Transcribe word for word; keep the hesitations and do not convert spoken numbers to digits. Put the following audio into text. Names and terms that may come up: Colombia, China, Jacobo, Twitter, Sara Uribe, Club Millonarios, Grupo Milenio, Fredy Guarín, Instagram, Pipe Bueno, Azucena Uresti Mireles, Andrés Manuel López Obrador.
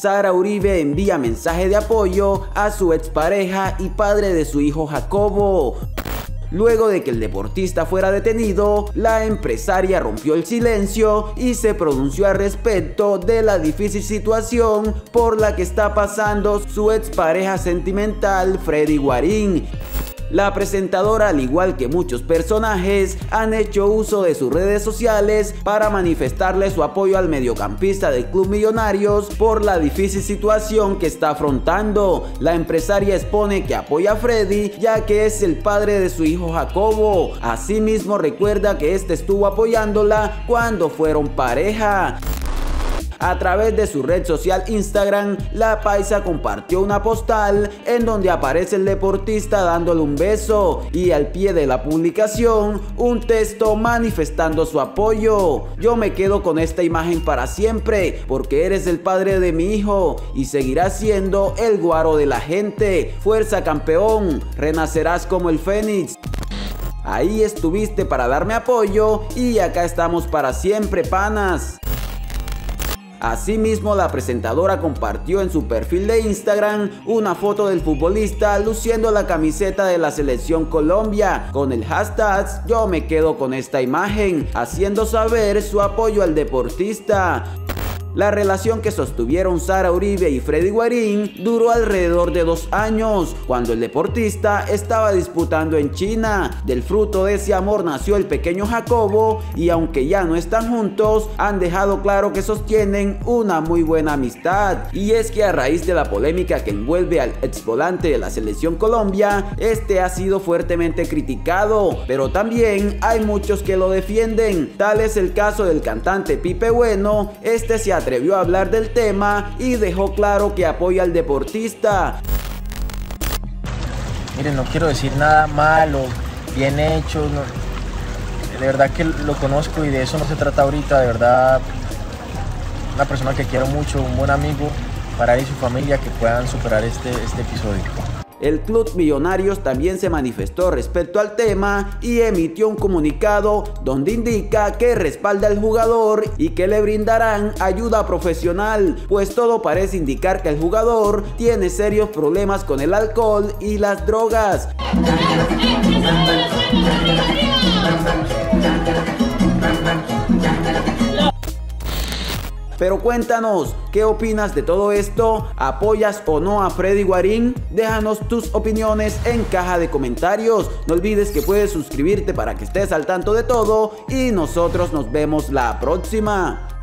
Sara Uribe envía mensaje de apoyo a su expareja y padre de su hijo Jacobo. Luego de que el deportista fuera detenido, la empresaria rompió el silencio y se pronunció al respecto de la difícil situación por la que está pasando su expareja sentimental Fredy Guarín. La presentadora, al igual que muchos personajes, han hecho uso de sus redes sociales para manifestarle su apoyo al mediocampista del Club Millonarios por la difícil situación que está afrontando. La empresaria expone que apoya a Fredy ya que es el padre de su hijo Jacobo. Asimismo, recuerda que este estuvo apoyándola cuando fueron pareja. A través de su red social Instagram, la paisa compartió una postal en donde aparece el deportista dándole un beso y al pie de la publicación un texto manifestando su apoyo. Yo me quedo con esta imagen para siempre porque eres el padre de mi hijo y seguirás siendo el guaro de la gente. Fuerza campeón, renacerás como el Fénix. Ahí estuviste para darme apoyo y acá estamos para siempre, panas. Asimismo, la presentadora compartió en su perfil de Instagram una foto del futbolista luciendo la camiseta de la selección Colombia con el hashtag Yo me quedo con esta imagen, haciendo saber su apoyo al deportista. La relación que sostuvieron Sara Uribe y Fredy Guarín duró alrededor de dos años, cuando el deportista estaba disputando en China. Del fruto de ese amor nació el pequeño Jacobo y aunque ya no están juntos, han dejado claro que sostienen una muy buena amistad. Y es que a raíz de la polémica que envuelve al exvolante de la selección Colombia, este ha sido fuertemente criticado, pero también hay muchos que lo defienden. Tal es el caso del cantante Pipe Bueno. Este se ha atrevió a hablar del tema y dejó claro que apoya al deportista. Miren, no quiero decir nada malo, bien hecho, no. De verdad que lo conozco y de eso no se trata ahorita, de verdad, una persona que quiero mucho, un buen amigo, para él y su familia que puedan superar este, este episodio. El Club Millonarios también se manifestó respecto al tema y emitió un comunicado donde indica que respalda al jugador y que le brindarán ayuda profesional, pues todo parece indicar que el jugador tiene serios problemas con el alcohol y las drogas. Pero cuéntanos, ¿qué opinas de todo esto? ¿Apoyas o no a Fredy Guarín? Déjanos tus opiniones en caja de comentarios. No olvides que puedes suscribirte para que estés al tanto de todo y nosotros nos vemos la próxima.